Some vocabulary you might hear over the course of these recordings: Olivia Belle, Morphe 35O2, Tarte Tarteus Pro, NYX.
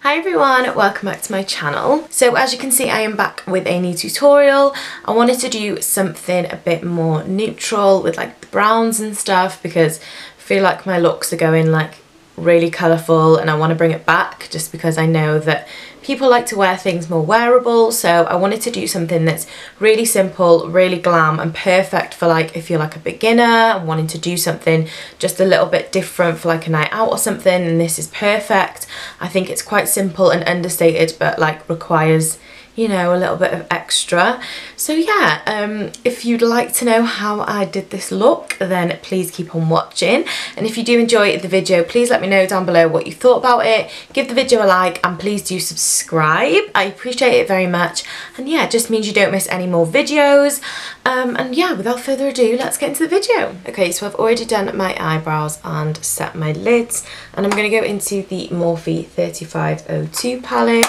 Hi everyone, welcome back to my channel. So as you can see, I am back with a new tutorial. I wanted to do something a bit more neutral with like the browns and stuff because I feel like my looks are going like really colourful and I want to bring it back just because I know that people like to wear things more wearable. So I wanted to do something that's really simple, really glam and perfect for like if you're like a beginner and wanting to do something just a little bit different for like a night out or something, and this is perfect. I think it's quite simple and understated but like requires, you know, a little bit of extra. So yeah, if you'd like to know how I did this look, then please keep on watching. And if you do enjoy the video, please let me know down below what you thought about it. Give the video a like and please do subscribe. I appreciate it very much. And yeah, it just means you don't miss any more videos. And yeah, without further ado, let's get into the video. Okay, so I've already done my eyebrows and set my lids. And I'm gonna go into the Morphe 35O2 palette.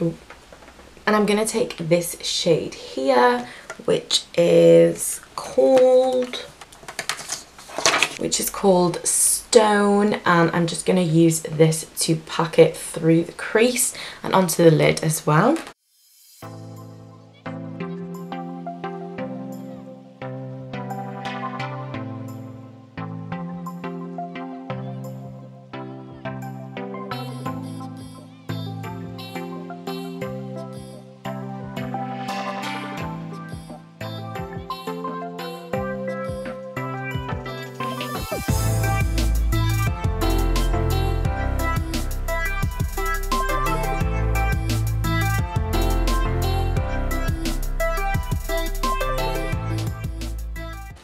Ooh. And I'm going to take this shade here, which is called Stone, and I'm just going to use this to pack it through the crease and onto the lid as well.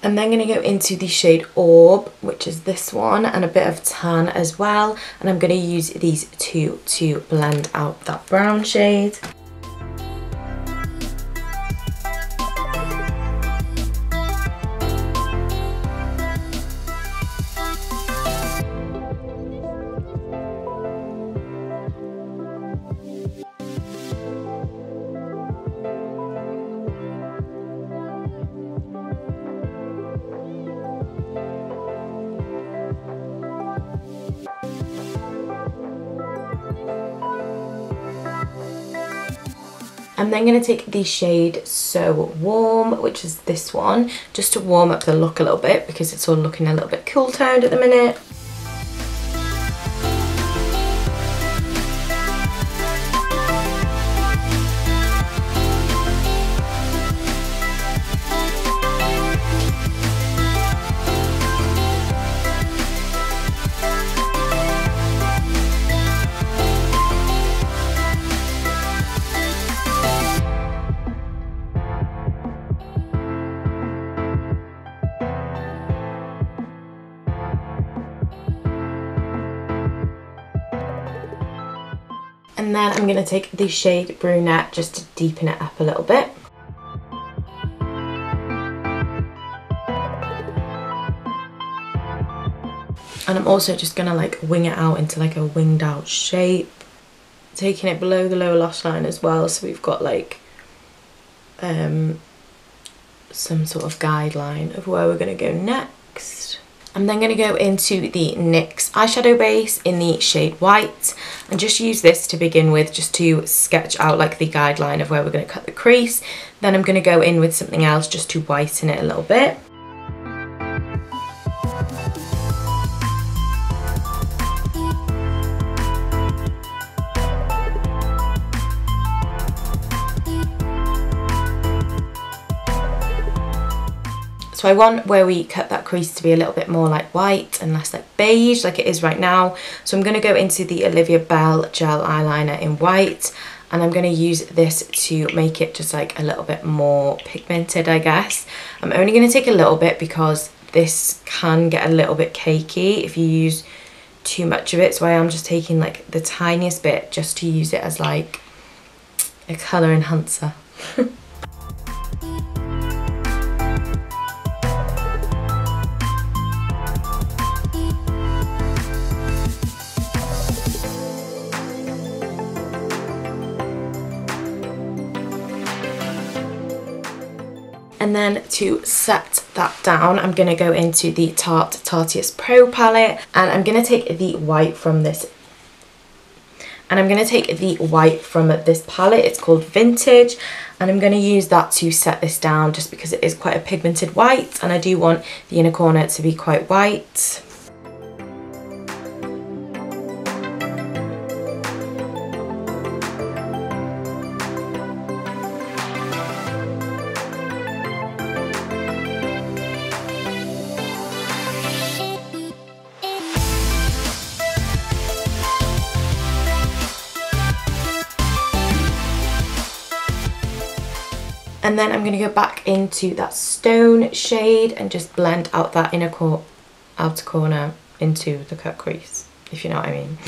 I'm then going to go into the shade Orb, which is this one, and a bit of tan as well. And I'm going to use these two to blend out that brown shade. I'm then going to take the shade So Warm, which is this one, just to warm up the look a little bit because it's all looking a little bit cool toned at the minute. And then I'm going to take the shade Brunette just to deepen it up a little bit. And I'm also just going to like wing it out into like a winged out shape. Taking it below the lower lash line as well, so we've got like some sort of guideline of where we're going to go next. I'm then going to go into the NYX eyeshadow base in the shade White and just use this to begin with just to sketch out like the guideline of where we're going to cut the crease. Then I'm going to go in with something else just to whiten it a little bit. So I want where we cut that crease to be a little bit more like white and less like beige like it is right now. So I'm going to go into the Olivia Belle gel eyeliner in white and I'm going to use this to make it just like a little bit more pigmented, I guess. I'm only going to take a little bit because this can get a little bit cakey if you use too much of it. So I am just taking like the tiniest bit just to use it as like a colour enhancer. And then to set that down, I'm going to go into the Tarte Tarteus Pro palette and I'm going to take the white from this. And I'm going to take the white from this palette, it's called Vintage, and I'm going to use that to set this down just because it is quite a pigmented white and I do want the inner corner to be quite white. And then I'm going to go back into that stone shade and just blend out that inner outer corner into the cut crease, if you know what I mean.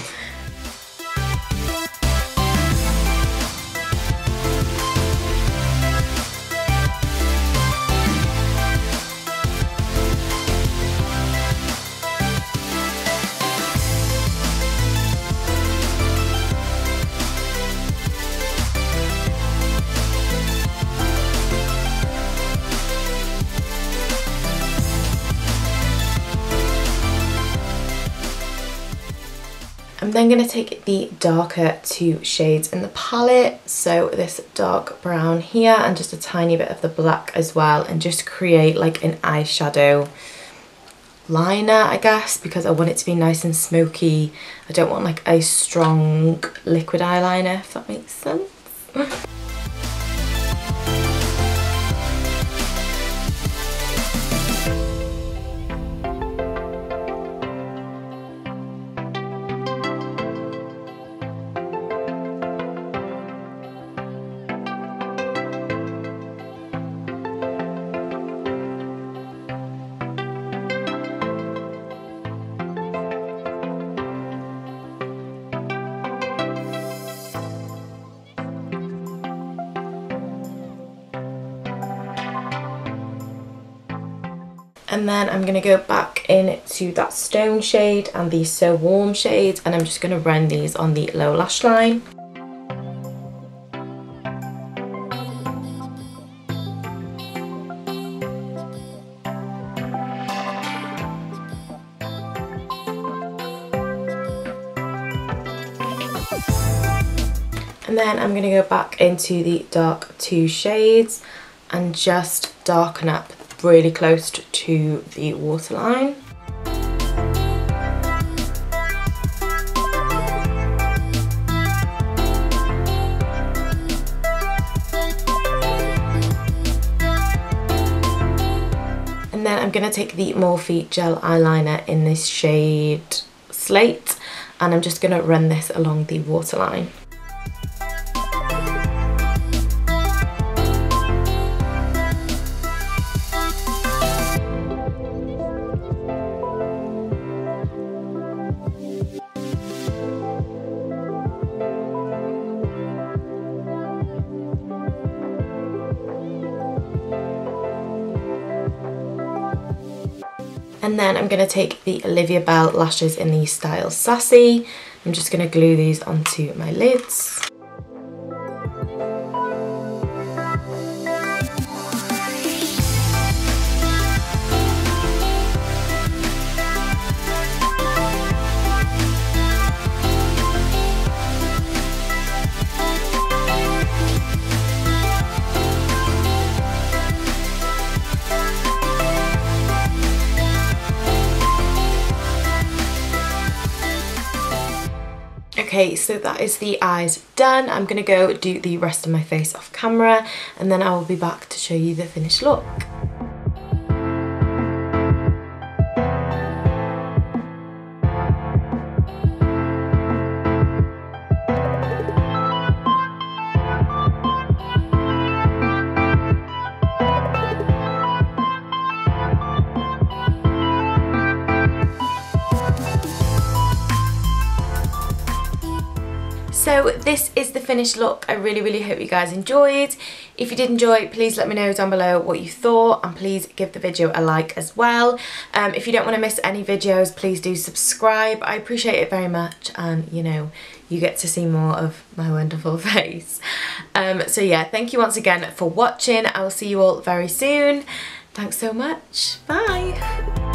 I'm then going to take the darker two shades in the palette, so this dark brown here and just a tiny bit of the black as well, and just create like an eyeshadow liner, I guess, because I want it to be nice and smoky. I don't want like a strong liquid eyeliner, if that makes sense. And then I'm going to go back into that stone shade and the So Warm shade, and I'm just going to blend these on the lower lash line. And then I'm going to go back into the dark two shades and just darken up really close to the waterline. And then I'm going to take the Morphe gel eyeliner in this shade Slate, and I'm just going to run this along the waterline. And then I'm going to take the Olivia Belle lashes in the style Sassy. I'm just going to glue these onto my lids. Okay, so that is the eyes done. I'm going to go do the rest of my face off camera and then I will be back to show you the finished look. So this is the finished look. I really hope you guys enjoyed. If you did enjoy, please let me know down below what you thought, and please give the video a like as well. If you don't want to miss any videos, please do subscribe. I appreciate it very much, and you know, you get to see more of my wonderful face. So yeah, thank you once again for watching. I will see you all very soon. Thanks so much. Bye.